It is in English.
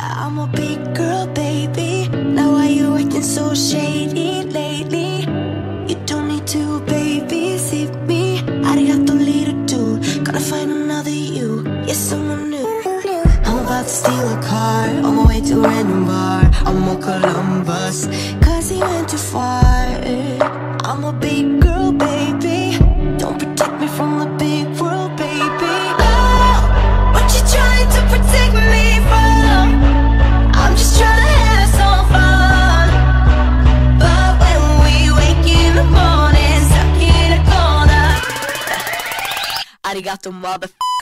I'm a big girl, baby. Now why you acting so shady lately? You don't need to babysit me. Arigato, little dude. Gotta find another you. Yes, someone new. I'm about to steal a car on my way to a random bar. I'm on Columbus, cause he went too far. I'm a big girl, baby. Don't protect me from the big world, baby. Oh, what you trying to protect me from? Arigato, motherfucker.